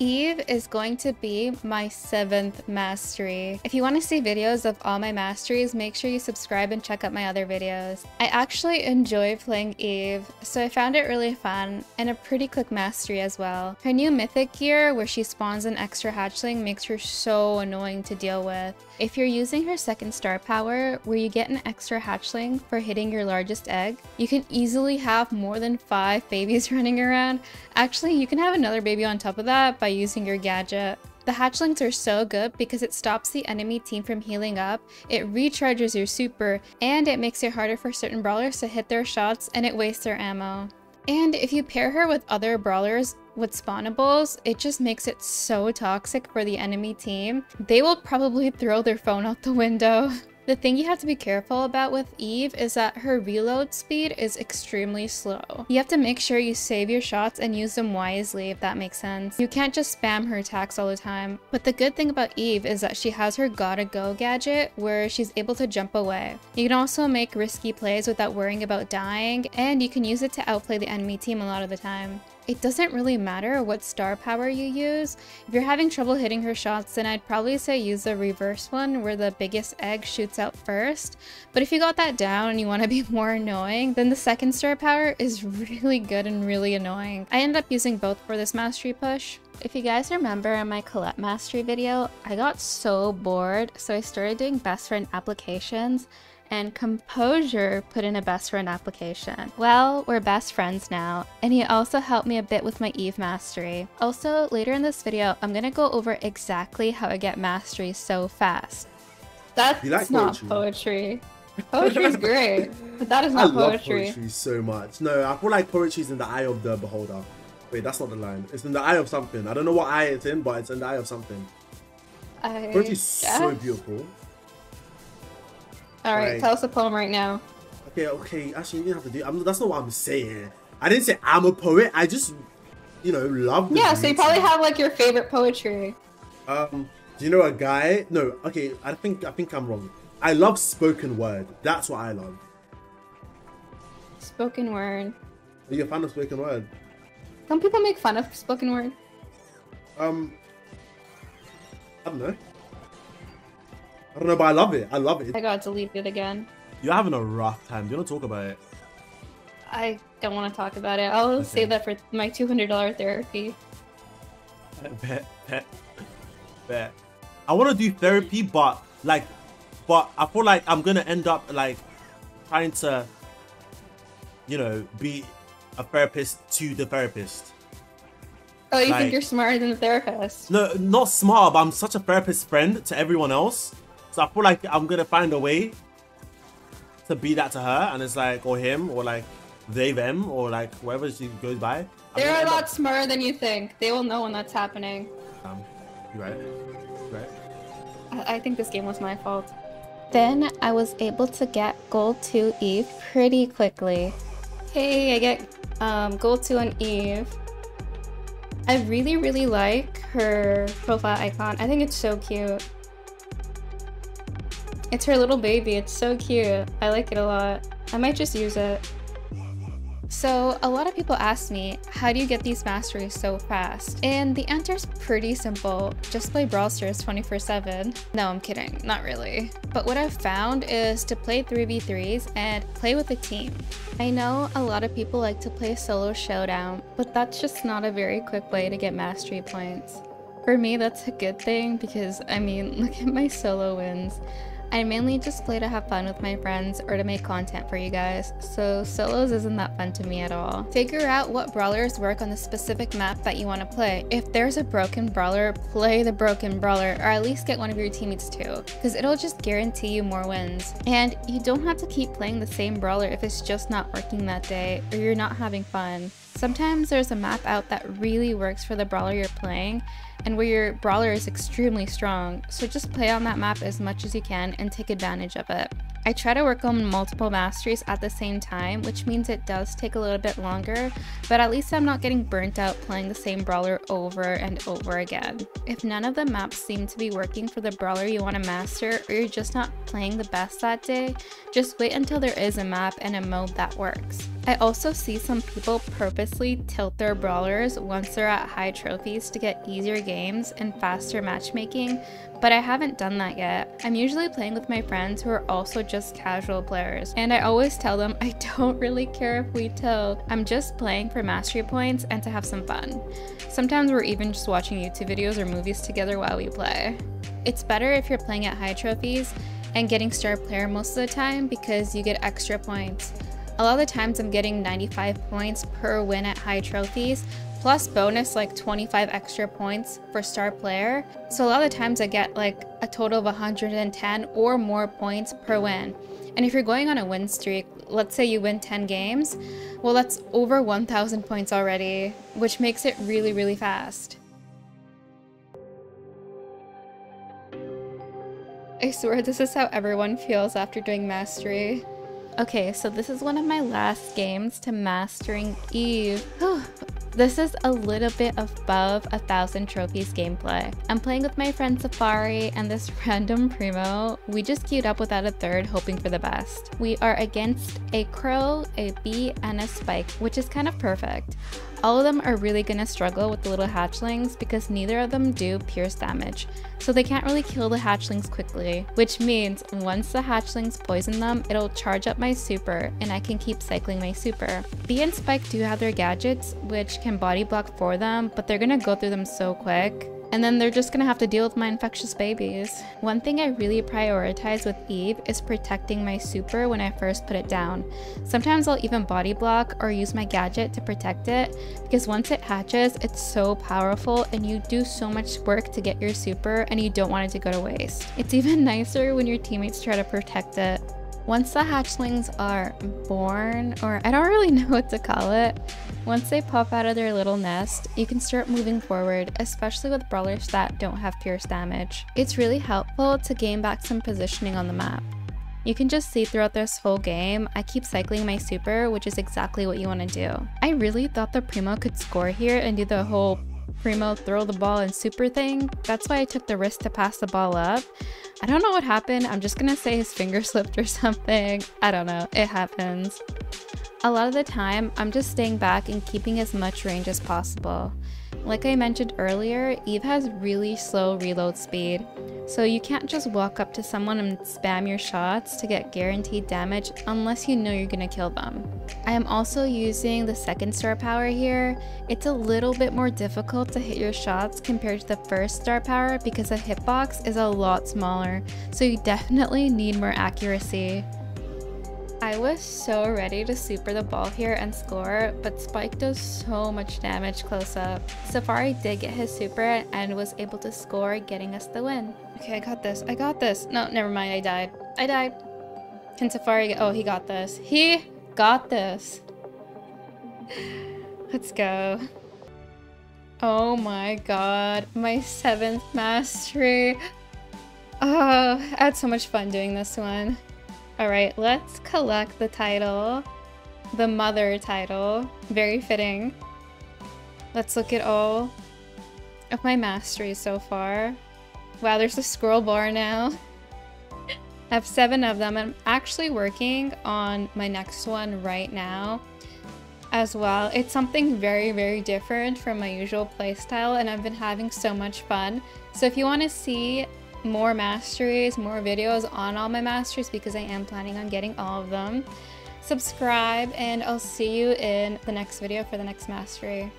Eve is going to be my 7th mastery. If you want to see videos of all my masteries, make sure you subscribe and check out my other videos. I actually enjoy playing Eve, so I found it really fun and a pretty quick mastery as well. Her new mythic gear where she spawns an extra hatchling makes her so annoying to deal with. If you're using her second star power where you get an extra hatchling for hitting your largest egg, you can easily have more than 5 babies running around. Actually, you can have another baby on top of that by using your gadget. The hatchlings are so good because it stops the enemy team from healing up, it recharges your super, and it makes it harder for certain brawlers to hit their shots and it wastes their ammo. And if you pair her with other brawlers with spawnables, it just makes it so toxic for the enemy team. They will probably throw their phone out the window. The thing you have to be careful about with Eve is that her reload speed is extremely slow. You have to make sure you save your shots and use them wisely, if that makes sense. You can't just spam her attacks all the time. But the good thing about Eve is that she has her gotta go gadget where she's able to jump away. You can also make risky plays without worrying about dying, and you can use it to outplay the enemy team a lot of the time. It doesn't really matter what star power you use. If you're having trouble hitting her shots, then I'd probably say use the reverse one where the biggest egg shoots out first. But if you got that down and you want to be more annoying, then the second star power is really good and really annoying. I ended up using both for this mastery push. If you guys remember in my Colette mastery video, I got so bored, so I started doing best friend applications. And Composure put in a best friend application. Well, we're best friends now, and he also helped me a bit with my Eve mastery. Also, later in this video, I'm gonna go over exactly how I get mastery so fast. That's like not poetry. Poetry's great, but that is not poetry. I love poetry so much. No, I feel like poetry's in the eye of the beholder. Wait, that's not the line. It's in the eye of something. I don't know what eye it's in, but it's in the eye of something. Poetry's so beautiful. Alright, tell us a poem right now. Okay, actually you didn't have to do it. That's not what I'm saying. I didn't say I'm a poet, I just, you know, love the so you probably have like your favorite poetry. Do you know a guy? No, okay, I think I'm wrong. I love spoken word. That's what I love. Spoken word. Are you a fan of spoken word? Don't people make fun of spoken word? I don't know. I don't know, but I love it. I love it. I gotta delete it again. You're having a rough time. Do you want to talk about it? I don't want to talk about it. I'll save that for my $200 therapy. Bet. I want to do therapy, but like, I feel like I'm gonna end up like trying to, you know, be a therapist to the therapist. Oh, you think you're smarter than the therapist? No, not smart. But I'm such a therapist friend to everyone else. So I feel like I'm gonna find a way to be that to her, and it's like, or him, or like they, them, or like whoever she goes by. They're a lot smarter than you think. They will know when that's happening. You're right. You're right. I think this game was my fault. Then I was able to get Gold 2 Eve pretty quickly. Hey, I get Gold 2 on Eve. I really like her profile icon. I think it's so cute. It's her little baby, it's so cute. I like it a lot. I might just use it. So a lot of people ask me, how do you get these masteries so fast? And the answer's pretty simple, just play Brawl Stars 24/7. No, I'm kidding, not really. But what I've found is to play 3v3s and play with a team. I know a lot of people like to play solo showdown, but that's just not a very quick way to get mastery points. For me, that's a good thing because, I mean, look at my solo wins. I mainly just play to have fun with my friends or to make content for you guys, so solos isn't that fun to me at all. Figure out what brawlers work on the specific map that you want to play. If there's a broken brawler, play the broken brawler, or at least get one of your teammates too, because it'll just guarantee you more wins. And you don't have to keep playing the same brawler if it's just not working that day or you're not having fun. Sometimes there's a map out that really works for the brawler you're playing and where your brawler is extremely strong, so just play on that map as much as you can and take advantage of it. I try to work on multiple masteries at the same time, which means it does take a little bit longer, but at least I'm not getting burnt out playing the same brawler over and over again. If none of the maps seem to be working for the brawler you want to master, or you're just not playing the best that day, just wait until there is a map and a mode that works. I also see some people purposely tilt their brawlers once they're at high trophies to get easier games and faster matchmaking, but I haven't done that yet. I'm usually playing with my friends who are also just casual players, and I always tell them I don't really care if we tilt. I'm just playing for mastery points and to have some fun. Sometimes we're even just watching YouTube videos or movies together while we play. It's better if you're playing at high trophies and getting star player most of the time because you get extra points. A lot of the times I'm getting 95 points per win at high trophies, plus bonus like 25 extra points for star player. So a lot of the times I get like a total of 110 or more points per win. And if you're going on a win streak, let's say you win 10 games, well that's over 1,000 points already, which makes it really, really fast. I swear this is how everyone feels after doing mastery. Okay, so this is one of my last games to mastering Eve. This is a little bit above 1,000 trophies gameplay. I'm playing with my friend Safari and this random Primo. We just queued up without a third, hoping for the best. We are against a Crow, a Bee, and a Spike, which is kind of perfect. All of them are really gonna struggle with the little hatchlings because neither of them do pierce damage, so they can't really kill the hatchlings quickly, which means once the hatchlings poison them, it'll charge up my super and I can keep cycling my super. Bee and Spike do have their gadgets, which can body block for them, but they're gonna go through them so quick. And then they're just gonna have to deal with my infectious babies. One thing I really prioritize with Eve is protecting my super when I first put it down. Sometimes I'll even body block or use my gadget to protect it, because once it hatches, it's so powerful and you do so much work to get your super and you don't want it to go to waste. It's even nicer when your teammates try to protect it. Once the hatchlings are born, or I don't really know what to call it, once they pop out of their little nest, you can start moving forward, especially with brawlers that don't have pierce damage. It's really helpful to gain back some positioning on the map. You can just see throughout this whole game, I keep cycling my super, which is exactly what you want to do. I really thought the Primo could score here and do the whole Primo throw the ball and super thing. That's why I took the risk to pass the ball up. I don't know what happened. I'm just gonna say his finger slipped or something. I don't know, it happens. A lot of the time, I'm just staying back and keeping as much range as possible. Like I mentioned earlier, Eve has really slow reload speed, so you can't just walk up to someone and spam your shots to get guaranteed damage unless you know you're gonna kill them. I am also using the second star power here. It's a little bit more difficult to hit your shots compared to the first star power because the hitbox is a lot smaller, so you definitely need more accuracy. I was so ready to super the ball here and score, but Spike does so much damage close up. Safari did get his super and was able to score, getting us the win. Okay, I got this. No, never mind, I died. Can Safari get, oh, he got this. Let's go. Oh my god, my 7th mastery. Oh, I had so much fun doing this one. Alright, let's collect the title. The mother title. Very fitting. Let's look at all of my masteries so far. Wow, there's a scroll bar now. I have 7 of them. I'm actually working on my next one right now as well. It's something very, very different from my usual playstyle, and I've been having so much fun. So if you want to see more masteries, more videos on all my masteries, because I am planning on getting all of them, subscribe, and I'll see you in the next video for the next mastery.